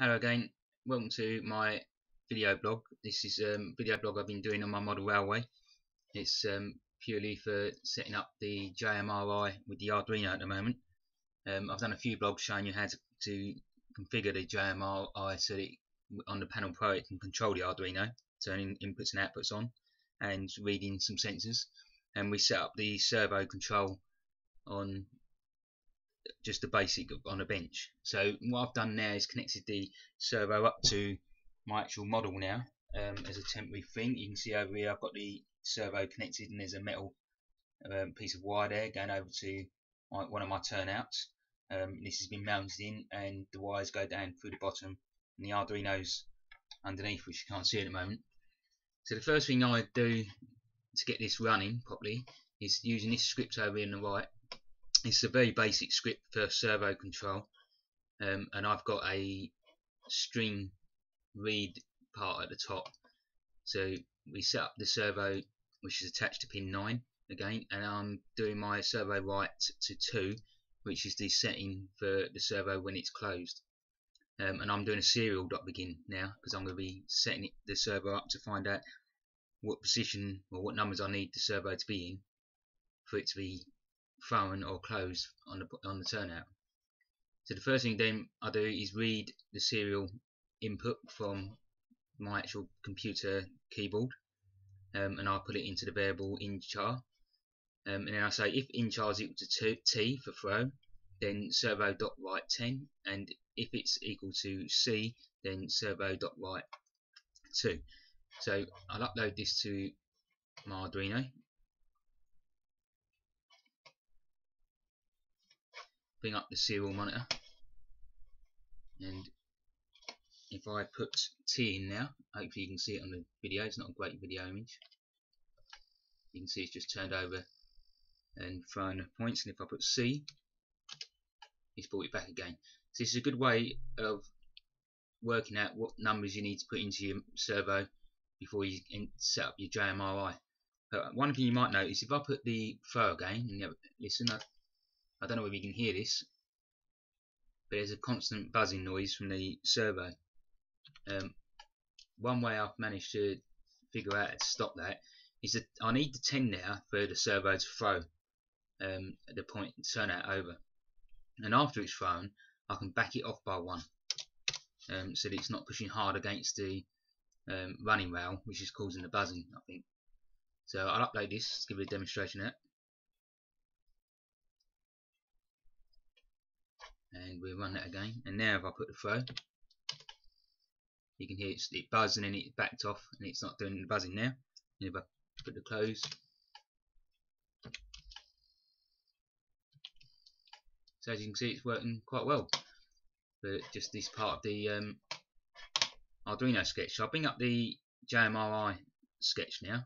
Hello again, welcome to my video blog. This is a video blog I've been doing on my model railway. It's purely for setting up the JMRI with the Arduino at the moment. I've done a few blogs showing you how to configure the JMRI so that on the Panel Pro it can control the Arduino, turning inputs and outputs on and reading some sensors. And we set up the servo control on just the basic on a bench. So what I've done now is connected the servo up to my actual model now as a temporary thing. You can see over here I've got the servo connected and there's a metal piece of wire there going over to one of my turnouts. This has been mounted in and the wires go down through the bottom and the Arduino's underneath, which you can't see at the moment. So the first thing I do to get this running properly is using this script over here on the right. It's a very basic script for servo control, and I've got a string read part at the top. So we set up the servo, which is attached to pin 9 again, and I'm doing my servo right to 2, which is the setting for the servo when it's closed. And I'm doing a serial.begin now because I'm going to be setting the servo up to find out what position or what numbers I need the servo to be in for it to be thrown or closed on the turnout. So the first thing then I do is read the serial input from my actual computer keyboard, and I'll put it into the variable inchar, and then I say if inchar is equal to t for throw, then servo.write 10, and if it's equal to c, then servo.write 2. So I'll upload this to my Arduino. Bring up the serial monitor, and if I put T in now, hopefully you can see it on the video. It's not a great video image. You can see it's just turned over and thrown the points, and if I put C, it's brought it back again. So this is a good way of working out what numbers you need to put into your servo before you set up your JMRI. But one thing you might notice, if I put the throw again, and listen, I don't know if you can hear this, but there's a constant buzzing noise from the servo. One way I've managed to figure out how to stop that is that I need the 10 now for the servo to throw at the point and turn out over. And after it's thrown, I can back it off by 1 so that it's not pushing hard against the running rail, which is causing the buzzing, I think. So I'll upload this to give you a demonstration of it. And we'll run that again, and now if I put the throw, you can hear it buzz and then it backed off and it's not doing the buzzing now. And if I put the close, so as you can see it's working quite well for just this part of the Arduino sketch. So I'll bring up the JMRI sketch now,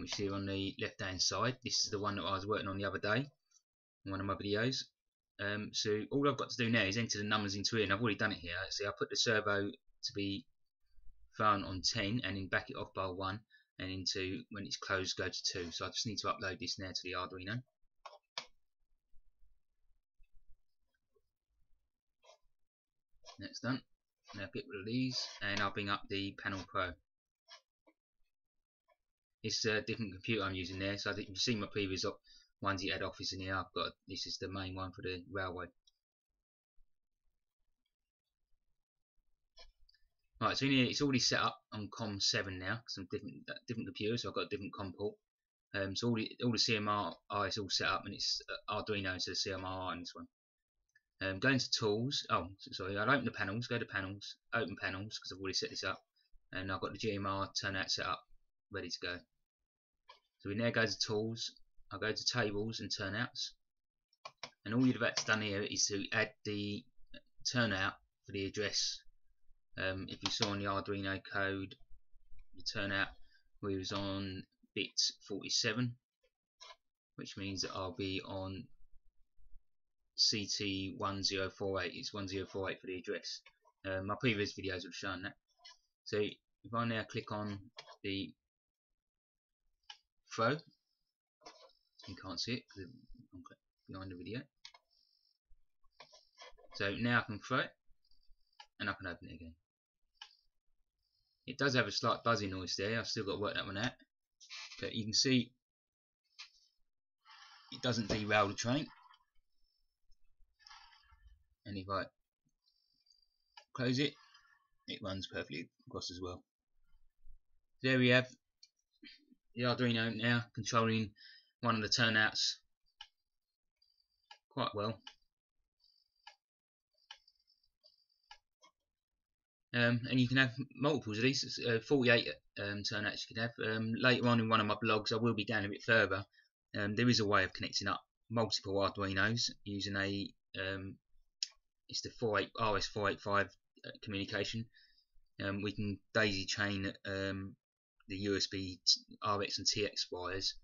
which is here on the left hand side. This is the one that I was working on the other day in one of my videos. So all I've got to do now is enter the numbers into here, and I've already done it here. See, I put the servo to be found on 10 and then back it off by 1, and into when it's closed go to 2. So I just need to upload this now to the Arduino. That's done. Now get rid of these and I'll bring up the Panel Pro. It's a different computer I'm using there, so I think you've seen my previous ones you had office in here. I've got this is the main one for the railway. Right, so in here it's already set up on COM7 now. Some different computers, so I've got a different COM port. So all the CMRI is all set up, and it's Arduino to the CMRI in this one. Go into Tools. Oh, sorry, I'll open the panels. Go to Panels, open Panels, because I've already set this up, and I've got the JMRI turnout set up, ready to go. So we now go to Tools. I'll go to Tables and Turnouts, and all you've actually done here is to add the turnout for the address. If you saw on the Arduino code, the turnout was on bit 47, which means that I'll be on CT1048. It's 1048 for the address. My previous videos have shown that. So if I now click on the throw, you can't see it because I'm behind the video. So now I can throw it, and I can open it again. It does have a slight buzzing noise there, I've still got to work that one out, but you can see it doesn't derail the train. And if I close it, it runs perfectly across as well. There we have the Arduino now controlling one of the turnouts quite well. And you can have multiples of these, 48 turnouts you can have. Later on in one of my blogs I will be down a bit further. There is a way of connecting up multiple Arduinos using a it's the RS485 communication. We can daisy chain the USB RX and TX wires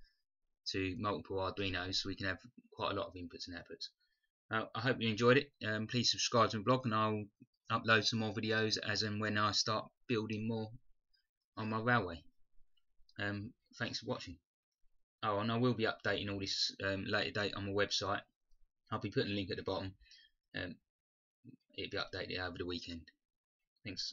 to multiple Arduinos, so we can have quite a lot of inputs and outputs. I hope you enjoyed it. Please subscribe to my blog, and I'll upload some more videos as and when I start building more on my railway. Thanks for watching. Oh, and I will be updating all this later date on my website. I'll be putting a link at the bottom. It'll be updated over the weekend. Thanks.